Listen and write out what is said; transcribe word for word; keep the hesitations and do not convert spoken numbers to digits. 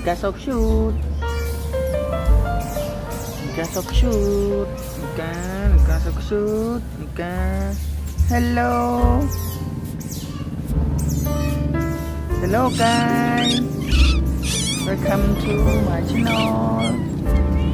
You guys are cute. You guys are cute. You guys, you guys are cute. You guys. Hello. Hello guys. Welcome to my channel.